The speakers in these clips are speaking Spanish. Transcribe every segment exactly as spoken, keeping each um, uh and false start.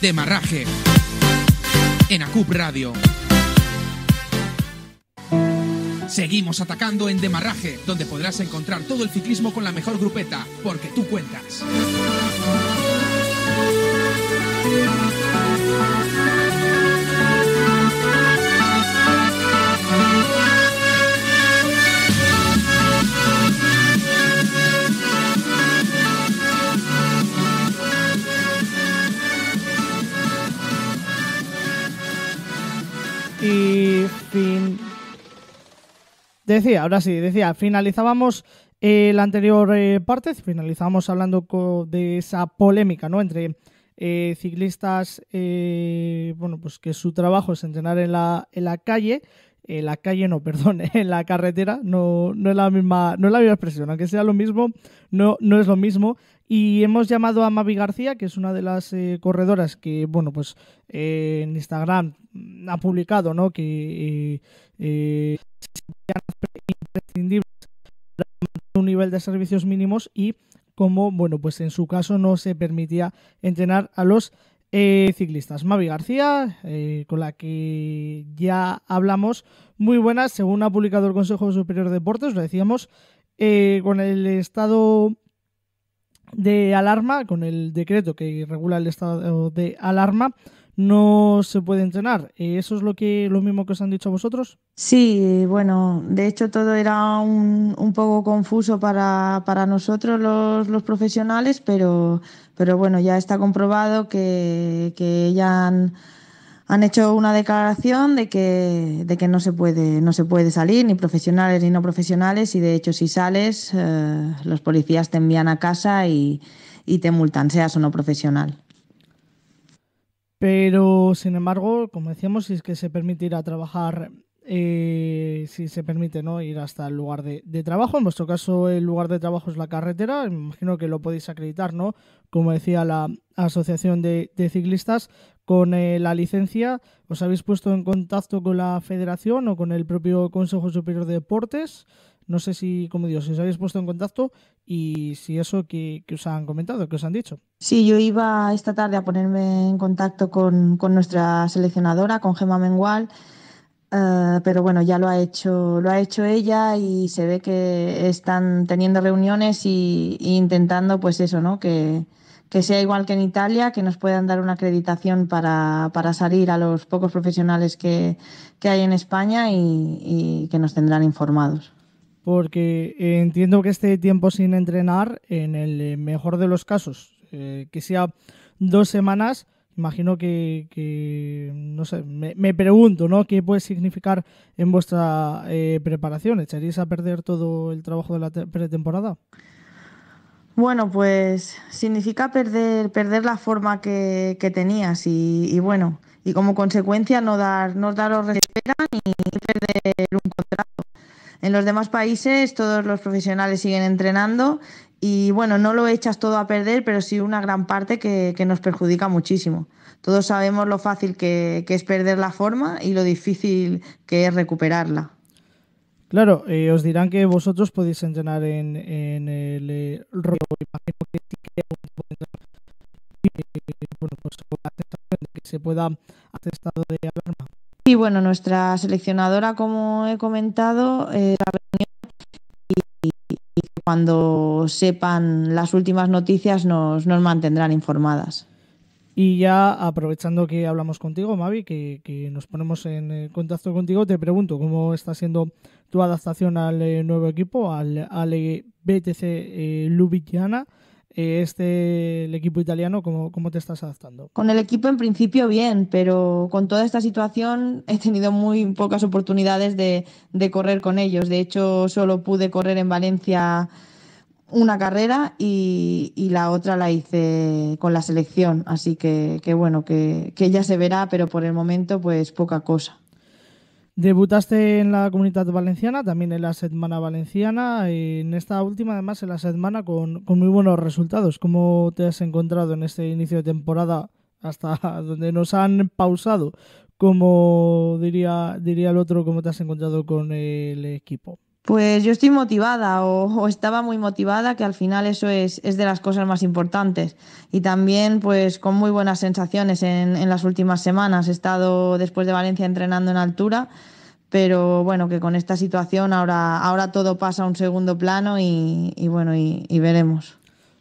Demarraje, en A C U P Radio. Seguimos atacando en Demarraje, donde podrás encontrar todo el ciclismo con la mejor grupeta, porque tú cuentas. Y fin. Decía, ahora sí, decía, finalizábamos eh, la anterior eh, parte, finalizábamos hablando de esa polémica, ¿no? Entre eh, ciclistas, eh, bueno, pues que su trabajo es entrenar en la, en la calle, en la calle no, perdón, en la carretera, no, no es la misma, no es la misma expresión, aunque sea lo mismo, no, no es lo mismo. Y hemos llamado a Mavi García, que es una de las eh, corredoras que, bueno, pues eh, en Instagram ha publicado, ¿no?, que eh, eh, imprescindibles un nivel de servicios mínimos y como, bueno, pues en su caso no se permitía entrenar a los eh, ciclistas. Mavi García, eh, con la que ya hablamos, muy buenas, según ha publicado el Consejo Superior de Deportes, lo decíamos, eh, con el estado de alarma, con el decreto que regula el estado de alarma, no se puede entrenar. ¿Eso es lo que lo mismo que os han dicho a vosotros? Sí, bueno, de hecho todo era un, un poco confuso para, para nosotros los, los profesionales, pero, pero bueno, ya está comprobado que, que ya han, han hecho una declaración de que, de que no se puede, no se puede salir, ni profesionales ni no profesionales, y de hecho si sales, eh, los policías te envían a casa y, y te multan, seas o no profesional. Pero, sin embargo, como decíamos, si es que se permite ir a trabajar, eh, si se permite, ¿no?, ir hasta el lugar de, de trabajo, en vuestro caso el lugar de trabajo es la carretera, me imagino que lo podéis acreditar, ¿no?, como decía la Asociación de, de Ciclistas, con eh, la licencia. ¿Os habéis puesto en contacto con la Federación o con el propio Consejo Superior de Deportes? No sé si, como digo, si os habéis puesto en contacto y si eso que, que os han comentado, que os han dicho. Sí, yo iba esta tarde a ponerme en contacto con, con nuestra seleccionadora, con Gemma Mengual, uh, pero bueno, ya lo ha hecho, lo ha hecho ella y se ve que están teniendo reuniones y, y intentando, pues eso, ¿no?, que que sea igual que en Italia, que nos puedan dar una acreditación para, para salir a los pocos profesionales que, que hay en España y, y que nos tendrán informados. Porque eh, entiendo que este tiempo sin entrenar, en el mejor de los casos, eh, que sea dos semanas, imagino que, que no sé, me, me pregunto, ¿no?, qué puede significar en vuestra eh, preparación. ¿Echaréis a perder todo el trabajo de la pretemporada? Bueno, pues significa perder, perder la forma que, que tenías y, y bueno, y como consecuencia no dar, no daros respira ni perder un contrato. En los demás países todos los profesionales siguen entrenando y bueno, no lo echas todo a perder, pero sí una gran parte que, que nos perjudica muchísimo. Todos sabemos lo fácil que, que es perder la forma y lo difícil que es recuperarla. Claro, eh, os dirán que vosotros podéis entrenar en, en el eh, rollo. Imagino que sí que bueno, pues, la sensación de que se pueda hacer estado de alarma. Sí, bueno, nuestra seleccionadora, como he comentado, eh, la reunión y, y cuando sepan las últimas noticias nos, nos mantendrán informadas. Y ya aprovechando que hablamos contigo, Mavi, que, que nos ponemos en contacto contigo, te pregunto cómo está siendo tu adaptación al eh, nuevo equipo, al Alé B T C eh, Ljubljana, eh, este, el equipo italiano, ¿cómo, ¿cómo te estás adaptando? Con el equipo en principio bien, pero con toda esta situación he tenido muy pocas oportunidades de, de correr con ellos. De hecho, solo pude correr en Valencia una carrera y, y la otra la hice con la selección, así que, que bueno, que, que ya se verá, pero por el momento pues poca cosa. Debutaste en la Comunidad Valenciana, también en la Setmana Valenciana, y en esta última además en la Setmana con, con muy buenos resultados. ¿Cómo te has encontrado en este inicio de temporada hasta donde nos han pausado? Como diría, diría el otro, ¿cómo te has encontrado con el equipo? Pues yo estoy motivada o, o estaba muy motivada, que al final eso es, es de las cosas más importantes. Y también pues con muy buenas sensaciones en, en las últimas semanas. He estado después de Valencia entrenando en altura, pero bueno, que con esta situación ahora, ahora todo pasa a un segundo plano y, y bueno, y, y veremos.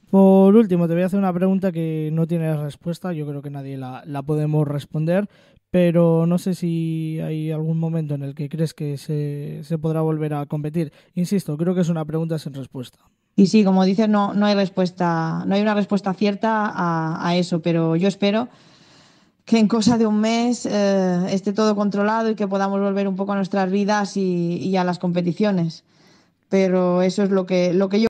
Por último, te voy a hacer una pregunta que no tiene respuesta, yo creo que nadie la, la podemos responder, pero no sé si hay algún momento en el que crees que se, se podrá volver a competir. Insisto, creo que es una pregunta sin respuesta. Y sí, como dices, no, no hay respuesta, no hay una respuesta cierta a, a eso, pero yo espero que en cosa de un mes eh, esté todo controlado y que podamos volver un poco a nuestras vidas y, y a las competiciones. Pero eso es lo que, lo que yo